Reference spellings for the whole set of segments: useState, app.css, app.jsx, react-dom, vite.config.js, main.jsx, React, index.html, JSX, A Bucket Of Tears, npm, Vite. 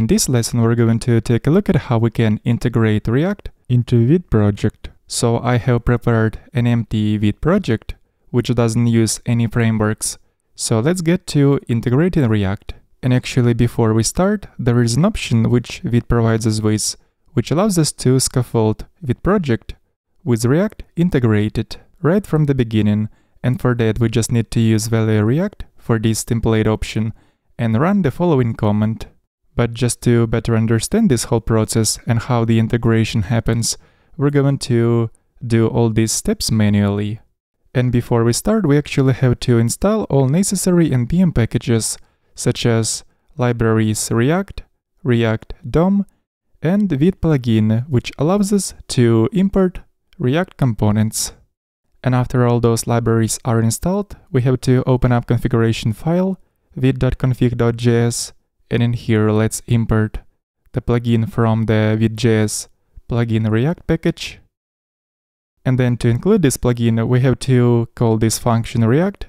In this lesson, we're going to take a look at how we can integrate React into Vite project. So I have prepared an empty Vite project, which doesn't use any frameworks. So let's get to integrating React. And actually, before we start, there is an option which Vite provides us with, which allows us to scaffold Vite project with React integrated right from the beginning. And for that, we just need to use value React for this template option and run the following command. But just to better understand this whole process and how the integration happens, we're going to do all these steps manually. And before we start, we actually have to install all necessary npm packages, such as libraries React, react-dom, and Vite plugin, which allows us to import React components. And after all those libraries are installed, we have to open up configuration file, vite.config.js, and in here let's import the plugin from the vite.js/plugin-react package. And then to include this plugin, we have to call this function React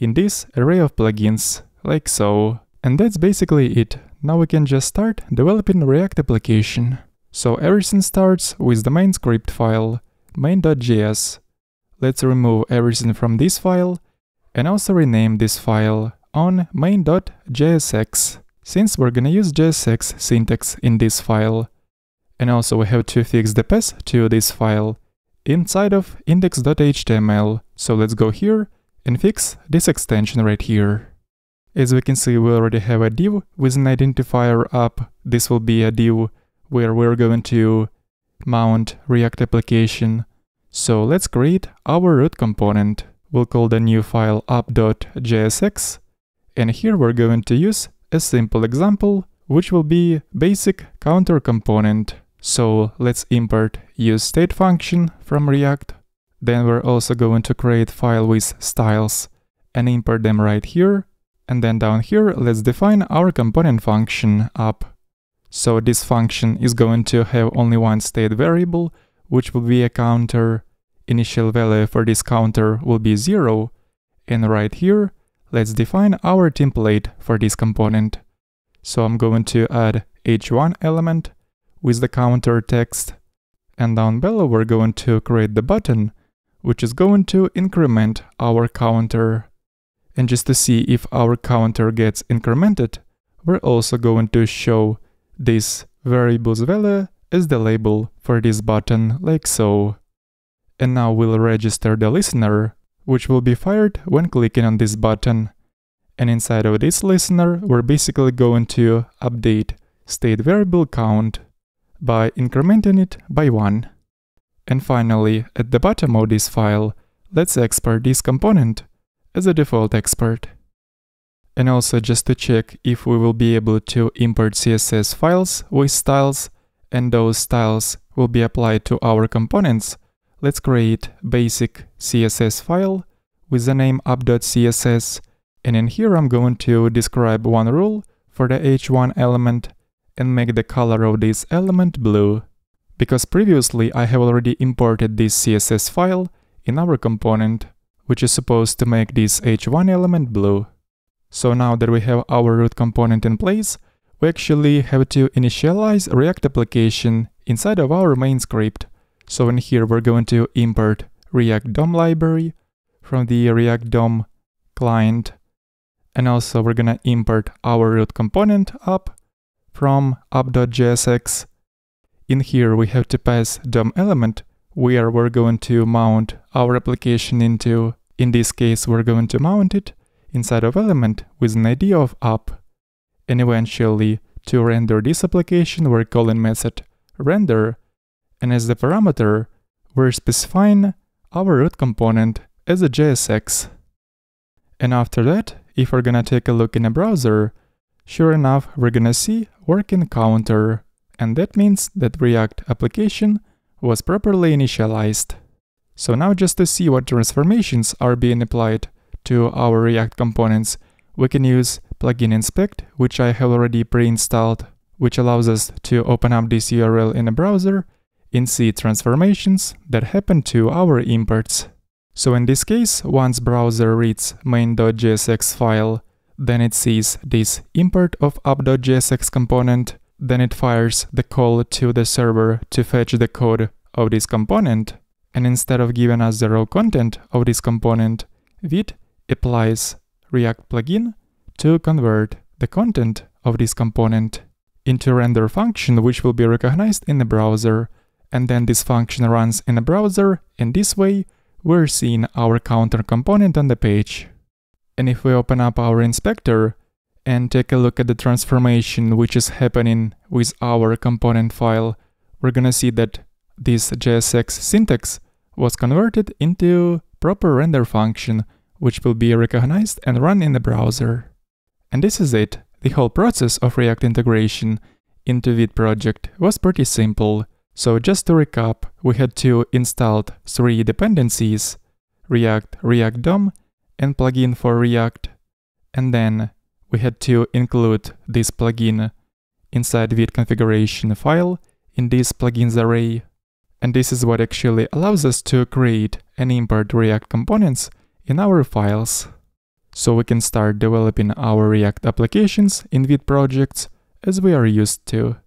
in this array of plugins, like so. And that's basically it. Now we can just start developing React application. So everything starts with the main script file, main.jsx. Let's remove everything from this file and also rename this file on main.jsx, since we're gonna use JSX syntax in this file. And also we have to fix the path to this file inside of index.html. So let's go here and fix this extension right here. As we can see, we already have a div with an identifier up. This will be a div where we're going to mount React application. So let's create our root component. We'll call the new file app.jsx, and here we're going to use a simple example, which will be basic counter component. So let's import useState function from React. Then we're also going to create file with styles and import them right here. And then down here, let's define our component function app. So this function is going to have only one state variable, which will be a counter. Initial value for this counter will be 0. And right here, let's define our template for this component. So I'm going to add h1 element with the counter text. And down below, we're going to create the button, which is going to increment our counter. And just to see if our counter gets incremented, we're also going to show this variable's value as the label for this button, like so. And now we'll register the listener, which will be fired when clicking on this button. And inside of this listener, we're basically going to update state variable count by incrementing it by 1. And finally, at the bottom of this file, let's export this component as a default export. And also, just to check if we will be able to import CSS files with styles, and those styles will be applied to our components, let's create basic CSS file with the name app.css, and in here I'm going to describe one rule for the h1 element and make the color of this element blue, because previously I have already imported this CSS file in our component, which is supposed to make this h1 element blue. So now that we have our root component in place, we actually have to initialize React application inside of our main script. So in here, we're going to import react-dom library from the react-dom client. And also we're gonna import our root component app from app.jsx. In here, we have to pass DOM element where we're going to mount our application into. In this case, we're going to mount it inside of element with an ID of app. And eventually, to render this application, we're calling method render, and as the parameter, we're specifying our root component as a JSX. And after that, if we're gonna take a look in a browser, sure enough, we're gonna see working counter, and that means that React application was properly initialized. So now, just to see what transformations are being applied to our React components, we can use plugin inspect, which I have already pre-installed, which allows us to open up this URL in a browser and see transformations that happen to our imports. So in this case, once browser reads main.jsx file, then it sees this import of app.jsx component, Then it fires the call to the server to fetch the code of this component. And instead of giving us the raw content of this component, Vite applies React plugin to convert the content of this component into a render function, which will be recognized in the browser. And then this function runs in the browser. In this way, we're seeing our counter component on the page. And if we open up our inspector and take a look at the transformation which is happening with our component file, we're gonna see that this JSX syntax was converted into proper render function, which will be recognized and run in the browser. And this is it. The whole process of React integration into Vite project was pretty simple. So just to recap, we had to install 3 dependencies, React, react-dom, and plugin for React. And then we had to include this plugin inside Vite configuration file in this plugins array. And this is what actually allows us to create and import React components in our files. So we can start developing our React applications in Vite projects as we are used to.